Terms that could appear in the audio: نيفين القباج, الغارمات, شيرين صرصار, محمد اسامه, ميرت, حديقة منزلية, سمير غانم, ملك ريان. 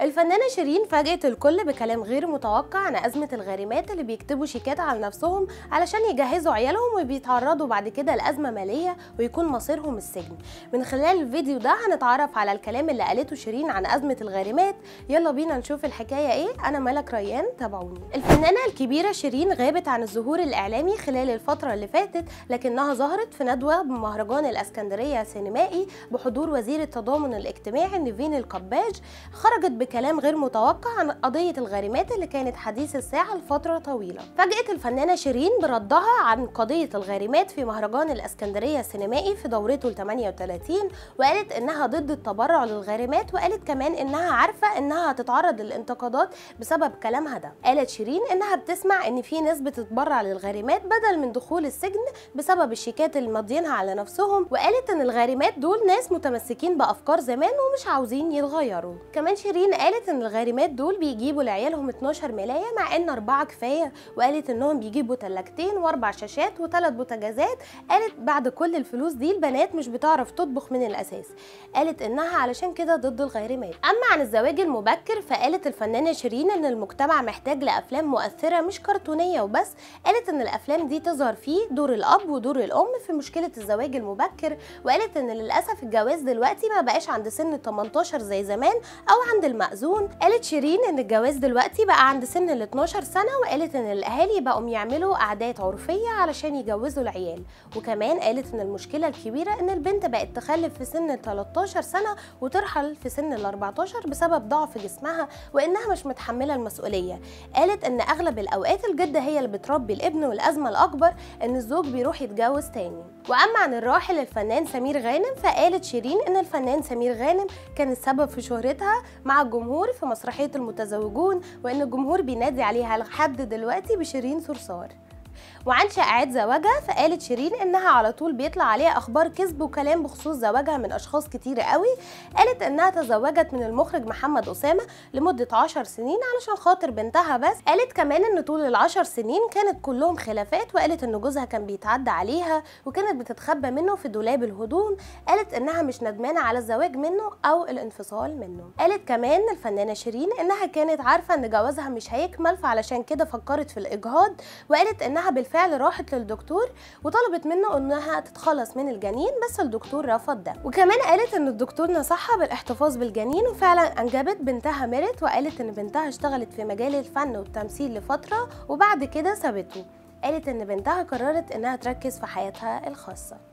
الفنانة شيرين فاجأت الكل بكلام غير متوقع عن أزمة الغارمات اللي بيكتبوا شيكات على نفسهم علشان يجهزوا عيالهم وبيتعرضوا بعد كده لأزمة مالية ويكون مصيرهم السجن. من خلال الفيديو ده هنتعرف على الكلام اللي قالته شيرين عن أزمة الغارمات. يلا بينا نشوف الحكاية ايه. أنا ملك ريان، تابعوني. الفنانة الكبيرة شيرين غابت عن الظهور الإعلامي خلال الفترة اللي فاتت، لكنها ظهرت في ندوة بمهرجان الإسكندرية السينمائي بحضور وزير التضامن الاجتماعي نيفين القباج. خرجت كلام غير متوقع عن قضية الغارمات اللي كانت حديث الساعة لفترة طويلة. فاجأت الفنانة شيرين بردها عن قضية الغارمات في مهرجان الإسكندرية السينمائي في دورته ال 38، وقالت إنها ضد التبرع للغارمات، وقالت كمان إنها عارفة إنها هتتعرض للانتقادات بسبب كلامها ده. قالت شيرين إنها بتسمع إن في ناس بتتبرع للغارمات بدل من دخول السجن بسبب الشيكات اللي ماضيينها على نفسهم، وقالت إن الغارمات دول ناس متمسكين بأفكار زمان ومش عاوزين يتغيروا. كمان شيرين قالت ان الغارمات دول بيجيبوا لعيالهم 12 ملاية مع ان 4 كفاية، وقالت انهم بيجيبوا ثلاجتين و4 شاشات و3 بوتاجازات. قالت بعد كل الفلوس دي البنات مش بتعرف تطبخ من الاساس. قالت انها علشان كده ضد الغارمات. اما عن الزواج المبكر فقالت الفنانة شيرين ان المجتمع محتاج لافلام مؤثرة مش كرتونية وبس. قالت ان الافلام دي تظهر فيه دور الاب ودور الام في مشكلة الزواج المبكر، وقالت ان للاسف الجواز دلوقتي ما بقاش عند سن 18 زي زمان او عند المأذون. قالت شيرين ان الجواز دلوقتي بقى عند سن ال 12 سنة، وقالت ان الاهالي بقوا يعملوا قعدات عرفية علشان يجوزوا العيال. وكمان قالت ان المشكلة الكبيرة ان البنت بقت تخلف في سن ال 13 سنة وترحل في سن ال 14 بسبب ضعف جسمها وانها مش متحملة المسؤولية. قالت ان اغلب الاوقات الجدة هي اللي بتربي الابن، والازمة الاكبر ان الزوج بيروح يتجوز تاني. واما عن الراحل الفنان سمير غانم فقالت شيرين ان الفنان سمير غانم كان السبب في شهرتها مع الجمهور في مسرحية المتزوجون، وان الجمهور بينادي عليها لحد دلوقتي بشيرين صرصار. وعن شائعات زواجها فقالت شيرين انها على طول بيطلع عليها اخبار كذب وكلام بخصوص زواجها من اشخاص كتير قوي. قالت انها تزوجت من المخرج محمد اسامه لمده 10 سنين علشان خاطر بنتها بس. قالت كمان ان طول ال10 سنين كانت كلهم خلافات، وقالت ان جوزها كان بيتعدى عليها وكانت بتتخبى منه في دولاب الهدوم. قالت انها مش ندمانه على الزواج منه او الانفصال منه. قالت كمان الفنانه شيرين انها كانت عارفه ان جوازها مش هيكمل، فعلشان كده فكرت في الاجهاض. وقالت انها بالفعل راحت للدكتور وطلبت منه انها تتخلص من الجنين، بس الدكتور رفض ده. وكمان قالت ان الدكتور نصحها بالاحتفاظ بالجنين، وفعلا انجبت بنتها ميرت. وقالت ان بنتها اشتغلت في مجال الفن والتمثيل لفتره وبعد كده سابته. قالت ان بنتها قررت انها تركز في حياتها الخاصه.